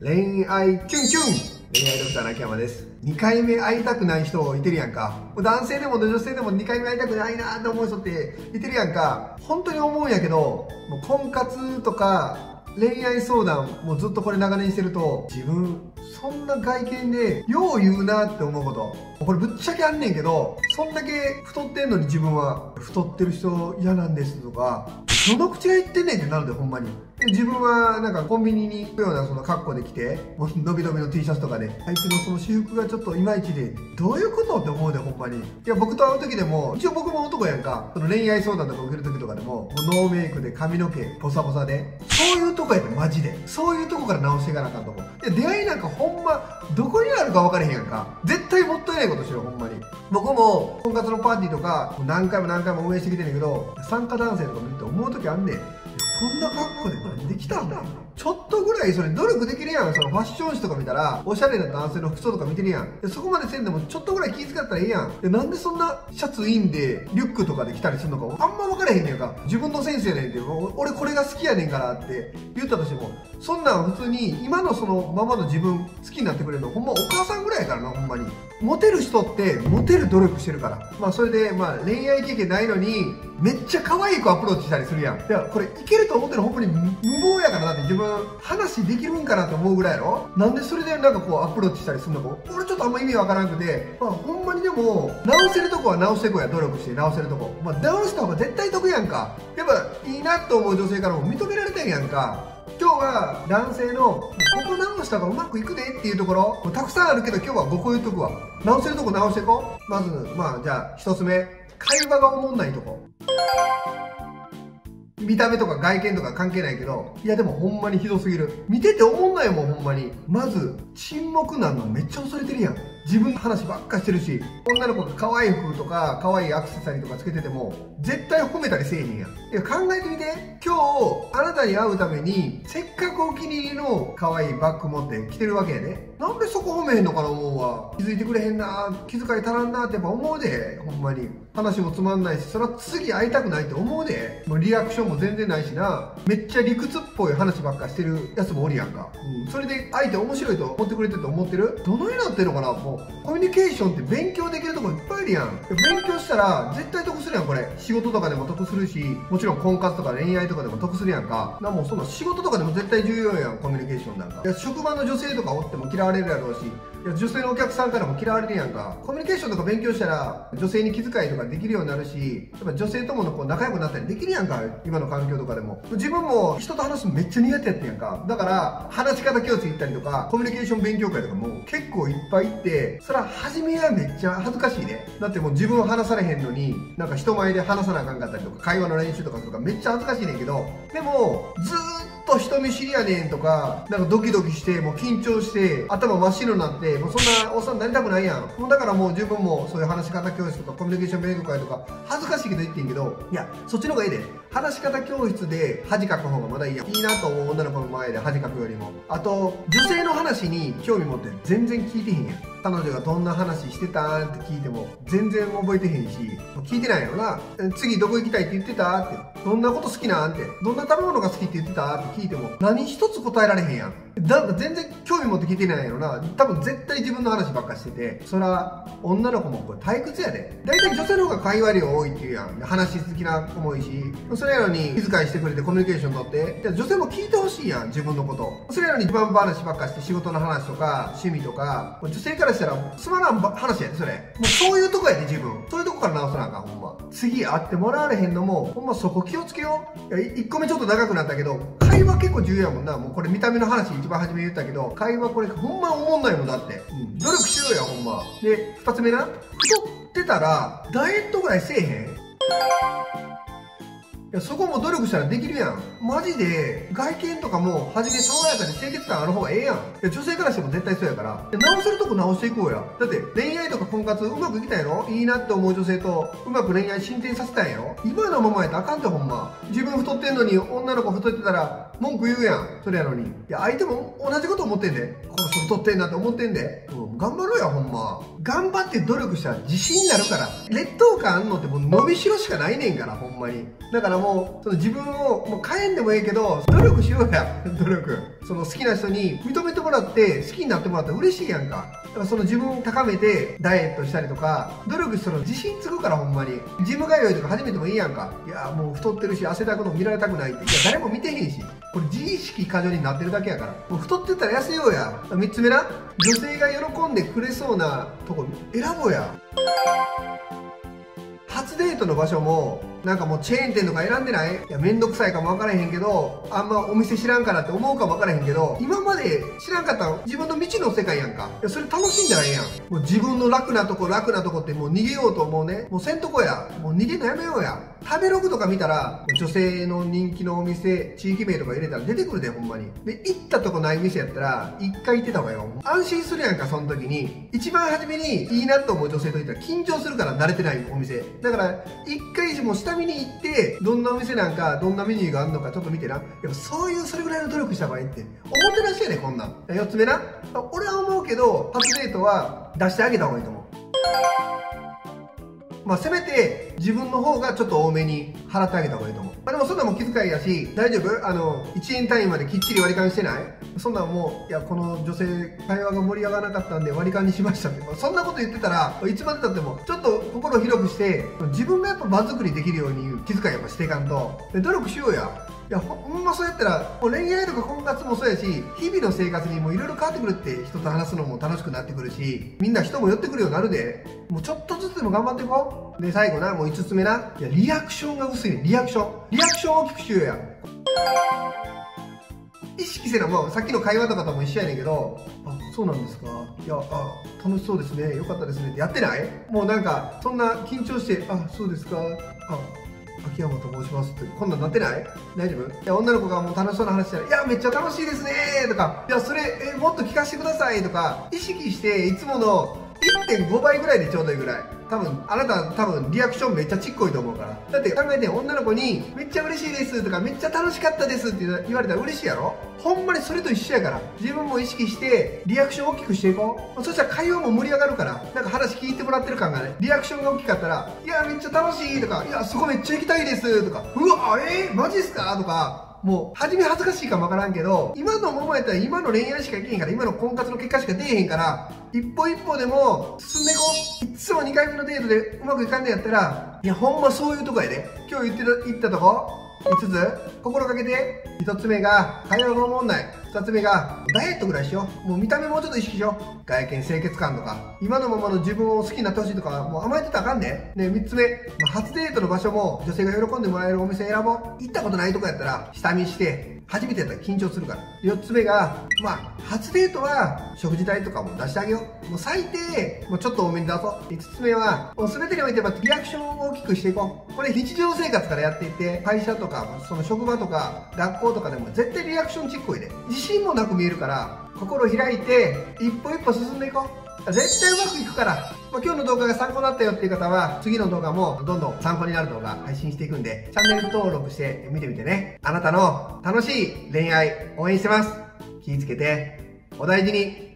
恋愛キュンキュン恋愛ドクターの秋山です。2回目会いたくない人いてるやんか。男性でも女性でも2回目会いたくないなって思う人っていてるやんか。本当に思うんやけど、もう婚活とか恋愛相談もずっとこれ長年してると、自分そんな外見でよう言うなって思うこと、これぶっちゃけあんねんけど、そんだけ太ってんのに自分は太ってる人嫌なんですとか、どの口が言ってんねんってなるで、ほんまに。自分はなんかコンビニに行くようなその格好で来て、のびのびの T シャツとかで、相手のその私服がちょっといまいちで、どういうことって思うで、ほんまに。いや、僕と会う時でも、一応僕も男やんか、その恋愛相談とか受ける時とかでも、ノーメイクで髪の毛ボサボサで、そういうとこやで、マジで。そういうとこから直していかなあかんと思う。いや、出会いなんかほんま、どこにあるか分からへんやんか。絶対もったいないことしろ、ほんまに。僕も、婚活のパーティーとか、何回も応援してきてんだけど、参加男性とか見ると思う時あんねん。こんな格好でこれできたんだ。ちょっとぐらいそれ努力できるやん。そのファッション誌とか見たら、おしゃれな男性の服装とか見てるやん。でそこまでせんでもちょっとぐらい気遣ったらええやん。でなんでそんなシャツインでリュックとかで着たりするのかあんま分からへんねんか。自分の先生ねんって、俺これが好きやねんからって言ったとしても、そんなん普通に今のそのままの自分好きになってくれるのほんまお母さんぐらいやからな、ほんまに。モテる人ってモテる努力してるから。まあそれでまあ恋愛経験ないのにめっちゃ可愛い子アプローチしたりするやん。だからこれいけると思ってるのほんまに無謀やから。だって自分話できるんかなと思うぐらいやろ。なんでそれでなんかこうアプローチしたりするのか俺ちょっとあんま意味わからなくて、まあほんまに。でも直せるとこは直していこうや。努力して直せるとこ、まあ直した方が絶対得やんか。やっぱいいなと思う女性からも認められたいやんか。今日は男性のここ直した方がうまくいくでっていうところたくさんあるけど、今日は5個言っとくわ。直せるとこ直していこう。まずじゃあ1つ目、会話がおもんないとこ。見た目とか外見とか関係ないけど、いやでもほんまにひどすぎる。見てておもんないもん、ほんまに。まず沈黙なんのめっちゃ恐れてるやん。自分の話ばっかしてるし、女の子が可愛い服とか可愛いアクセサリーとかつけてても絶対褒めたりせえへんやん。いや考えてみて、今日あなたに会うためにせっかくお気に入りの可愛いバッグ持って来てるわけやね。なんでそこ褒めへんのかな思うわ。気づいてくれへんな、気遣い足らんなってやっぱ思うで、ほんまに。話もつまんないし、そら次会いたくないって思うで。もうリアクションも全然ないしな、めっちゃ理屈っぽい話ばっかしてるやつもおるやんか、それで相手面白いと思ってくれてると思ってる。どのようになってるのかな。もうコミュニケーションって勉強できるとこいっぱいあるやん。勉強したら絶対得するやん。これ仕事とかでも得するし、もちろん婚活とか恋愛とかでも得するやんか。もうその仕事とかでも絶対重要やん、コミュニケーションなんか。いや職場の女性とかおっても嫌われるやろうし、いや女性のお客さんからも嫌われるやんか。コミュニケーションとか勉強したら女性に気遣いとかできるようになるし、やっぱ女性とものこう仲良くなったりできるやんか。今の環境とかでも自分も人と話すのめっちゃ苦手やったやんか。だから話し方教室行ったりとかコミュニケーション勉強会とかも結構いっぱい行って、それは初めはめっちゃ恥ずかしいね。だってもう自分は話されへんのになんか人前で話さなあかんかったりとか、会話の練習とかするからめっちゃ恥ずかしいねんけど、でもずーっと人見知りやねんとか、なんかドキドキしてもう緊張して頭真っ白になって、もうそんなおっさんになりたくないやん。もうだからもう自分もそういう話し方教室とかコミュニケーション勉強会とか恥ずかしいけど言ってんけど、いやそっちの方がええで。話し方教室で恥かく方がまだいいやん。いいなと思う、女の子の前で恥かくよりも。あと女性の話に興味持って全然聞いてへんやん。彼女がどんな話してたって聞いても全然覚えてへんし、聞いてないよな。次どこ行きたいって言ってたって、どんなこと好きなんって、どんな食べ物が好きって言ってたって聞いても何一つ答えられへんやん。だから全然興味持って聞いてないやろな。多分絶対自分の話ばっかしてて、そら女の子もこれ退屈やで。大体女性の方が会話量多いっていうやん。話好きな子も多いし、それやのに気遣いしてくれてコミュニケーション取って、じゃ女性も聞いてほしいやん、自分のこと。それやのに自慢話ばっかして仕事の話とか趣味とか、女性からしたらつまらん話やでそれ。もうそういうとこやで、自分そういうとこから直さなあかん。ほんま次会ってもらわれへんのもほんまそこ気をつけよう。1個目ちょっと長くなったけど、会話結構重要やもんな。もうこれ見た目の話一番初め言ったけど、会話これほんま思んないもんだって、努力しろよほんまで。2つ目な、太ってたらダイエットぐらいせえへん。いやそこも努力したらできるやん。マジで外見とかも初め爽やかで清潔感ある方がええやん。いや女性からしても絶対そうやから、直せるとこ直していこうや。だって恋愛とか婚活うまくいきたいの、いいなって思う女性とうまく恋愛進展させたいやろ。今のままやったらあかんって、ほんま。自分太ってんのに女の子太ってたら文句言うやん。それやのにいや相手も同じこと思ってんで、この人太ってんなって思ってんで、頑張ろうや、ほんま。頑張って努力したら自信になるから。劣等感あんのってもう伸びしろしかないねんから、ほんまに。だからもうその自分をもう変えんでもええけど、努力しようや、努力。その好きな人に認めてもらって好きになってもらったら嬉しいやんか。だからその自分を高めてダイエットしたりとか努力したら自信つくから、ほんまに。ジム通いとか始めてもいいやんか。いやもう太ってるし汗だくの見られたくないって。いや誰も見てへんし、これ自意識過剰になってるだけやから。もう太ってたら痩せようや。3つ目な、女性が喜んでくれそうなとこ選ぼうや。初デートの場所もなんかもうチェーン店とか選んでない？いやめんどくさいかも分からへんけど、あんまお店知らんからって思うかも分からへんけど、今まで知らんかったら自分の未知の世界やんか。いやそれ楽しんだらええやん。もう自分の楽なとこってもう逃げようと思うね。もうせんとこや。もう逃げんのやめようや。食べログとか見たら女性の人気のお店地域名とか入れたら出てくるで、ほんまに。で行ったとこない店やったら一回行ってた方がよ、安心するやんか。その時に一番初めにいいなと思う女性といったら緊張するから、慣れてないお店だから。一回もう下見に行って、どんなお店なんかどんなメニューがあるのかちょっと見てな。やっぱそういうそれぐらいの努力した場合っておもてなしやね、こんなん。4つ目な、俺は思うけど初デートは出してあげた方がいいと思う。まあせめて自分の方がちょっと多めに払ってあげた方がいいと思う。まあでもそんなんも気遣いやし、大丈夫？1円単位まできっちり割り勘してない？そんなんもう、いや、この女性、会話が盛り上がらなかったんで割り勘にしましたって。まあ、そんなこと言ってたら、いつまでたっても、ちょっと心広くして、自分がやっぱ場作りできるように気遣いやっぱしていかんと。で、努力しようや。いや、ほんまそうやったら、もう恋愛とか婚活もそうやし、日々の生活にもいろいろ変わってくるって、人と話すのも楽しくなってくるし、みんな人も寄ってくるようになるで、もうちょっとずつでも頑張っていこう。で、最後な、もう5つ目な。いや、リアクションが薄いね。リアクション大きくしようや。意識せな、もうさっきの会話とかとも一緒やねんけど、あ、そうなんですか。いや、あ、楽しそうですね。よかったですね。ってやってない？もうなんか、そんな緊張して、あ、そうですか。あ、秋山と申しますってこんなんなってない？大丈夫？いや女の子がもう楽しそうな話したら「いやめっちゃ楽しいですね」とか「いやそれもっと聞かせてください」とか意識して、いつもの1.5 倍ぐらいでちょうどいいぐらい。多分あなた多分リアクションめっちゃちっこいと思うから。だって考えて、女の子に「めっちゃ嬉しいです」とか「めっちゃ楽しかったです」って言われたら嬉しいやろ。ほんまにそれと一緒やから、自分も意識してリアクション大きくしていこう。そしたら会話も盛り上がるから、なんか話聞いてもらってる感がね。リアクションが大きかったら「いやめっちゃ楽しい」とか「いやそこめっちゃ行きたいです」とか「うわマジっすか」とか。もう、初め恥ずかしいかもわからんけど、今のままやったら今の恋愛しかいけへんから、今の婚活の結果しか出えへんから、一歩一歩でも進んでいこう。いつも2回目のデートでうまくいかんねやったら、いや、ほんまそういうとこやで。今日言ったとこ、5つ、心がけて。1つ目が、会話の問題。2つ目が、ダイエットぐらいしよう。もう見た目もうちょっと意識しよう。外見、清潔感とか、今のままの自分を好きになってほしいとか、もう甘えてたらあかんね。で、3つ目、初デートの場所も女性が喜んでもらえるお店選ぼう。行ったことないとこやったら、下見して、初めてやったら緊張するから。4つ目が、まあ、初デートは食事代とかも出してあげよう。もう最低、もうちょっと多めに出そう。5つ目は、もう全てにおいてリアクションを大きくしていこう。これ日常生活からやっていって、会社とか、その職場とか、学校とかでも絶対リアクションちっこいで、自信もなく見えるから、心開いて一歩一歩進んでいこう。絶対うまくいくから、今日の動画が参考になったよっていう方は、次の動画もどんどん参考になる動画配信していくんで、チャンネル登録して見てみてね。あなたの楽しい恋愛応援してます。気をつけてお大事に。